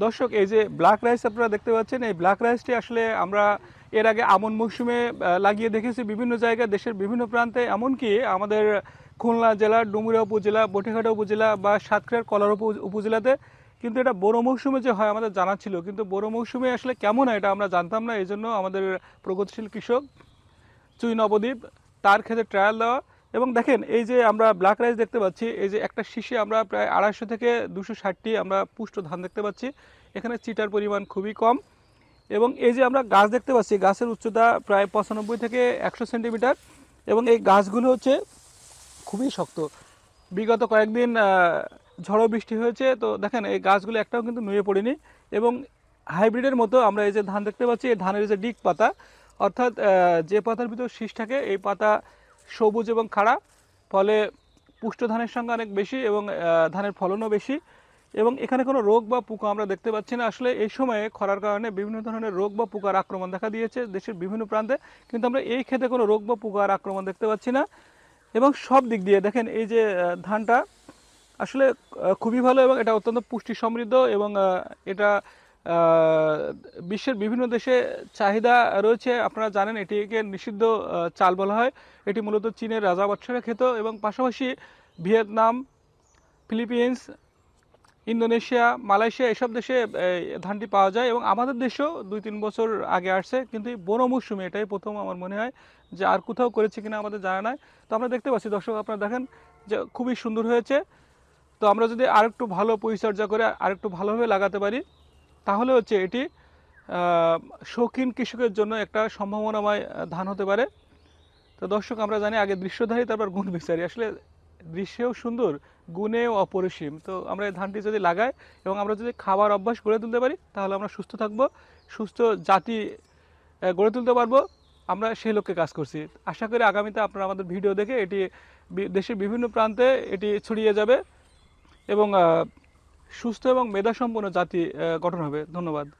दर्शक ये black rice अपना देखते पाच्छेन ये ब्लैक राइसटी आसले आमरा एर आगे आमन मौसुमे लागिए देखेছি विभिन्न जगह देशर विभिन्न प्रान्ते एमनकि आमादेर खुलना जिला डुमুরিয়া उपजिला बटिघाटा उपजिला बा সাতক্ষীরা কলারপুর उपजिलाते কিন্তু এটা বড় মৌসুমে যে হয় আমাদের জানা ছিল কিন্তু বড় মৌসুমে আসলে কেমন হয় এটা আমরা জানতাম না এজন্য আমাদের প্রগতিশীল কৃষক চুই নবদ্বীপ তার ক্ষেতে ট্রায়াল দেওয়া এবং দেখেন এই যে আমরা ব্ল্যাক রাইস দেখতে পাচ্ছি এই যে একটা শীষে আমরা প্রায় 250 থেকে 260টি আমরা পুষ্ট ধান দেখতে পাচ্ছি এখানে চিটার পরিমাণ খুবই কম এবং এই যে আমরা গাছ দেখতে পাচ্ছি গাছের উচ্চতা প্রায় 95 থেকে 100 সেন্টিমিটার এবং এই গাছগুলো হচ্ছে খুবই শক্ত বিগত কয়েকদিন झड़ो बिस्टी हो तो देखें ये गाचगुलो एकटाओ किन्तु नुए पड़ेनि एवं हाइब्रिडेर मतो आमरा ये जे धान देखते पाच्छि धानेर जे डिक पाता अर्थात जे पातार भितर शीष थाके एई पाता सबुज एवं खाड़ा फले पुष्ट धानेर संगे अनेक बेशी एवं धानेर फलनो बेशी एवं एखाने कोनो रोग बा पोका आमरा देखते पाच्छि ना। आसले एई समये खरार कारणे विभिन्न धरनेर रोग बा पोकार आक्रमण देखा दियेछे देशेर विभिन्न प्रान्ते किन्तु आमरा एई खेते कोनो रोग बा पोकार आक्रमण देखते पाच्छि ना एवं सब दिक दिये देखें एई जे धानटा আসলে খুবই ভালো এবং এটা অত্যন্ত পুষ্টি সমৃদ্ধ এবং এটা বিশ্বের বিভিন্ন দেশে চাহিদা রয়েছে। আপনারা জানেন এটিকে নিষিদ্ধ চাল বলা হয়, এটি মূলত চীনের রাজা বাদশারা খেত এবং পাশাপাশি ভিয়েতনাম, ফিলিপিন্স, ইন্দোনেশিয়া, মালয়েশিয়া এসব দেশে ধানটি পাওয়া যায় এবং আমাদের দেশেও 2-3 বছর আগে আসছে কিন্তু বড় মৌসুমে এটাই প্রথম আমার মনে হয় যে আর কোথাও করেছে কিনা আমাদের জানা নাই। তো আমরা দেখতে পাচ্ছি দর্শক আপনারা দেখেন যে খুবই সুন্দর হয়েছে। তো আমরা যদি আরেকটু ভালো পরিচর্যা করে আরেকটু ভালোভাবে লাগাতে পারি তাহলে হচ্ছে এটি শৌখিন কৃষকের জন্য একটা সম্ভাবনাময় ধান হতে পারে। তো দর্শক আমরা জানি আগে দৃশ্যধারী তারপর গুণ বিচারি, আসলে দৃশ্যেও সুন্দর গুণেও অপরিসীম। তো আমরা এই ধানটি যদি লাগাই এবং আমরা যদি খাবার অভ্যাস গড়ে তুলতে পারি তাহলে আমরা সুস্থ থাকব, সুস্থ জাতি গড়ে তুলতে পারবো। আমরা সেই লক্ষ্যে কাজ করছি। আশা করি আগামীতে আপনারা আমাদের ভিডিও দেখে এটি দেশের বিভিন্ন প্রান্তে এটি ছড়িয়ে যাবে এবং সুস্থ এবং মেধাসম্পন্ন জাতি গঠন হবে। ধন্যবাদ।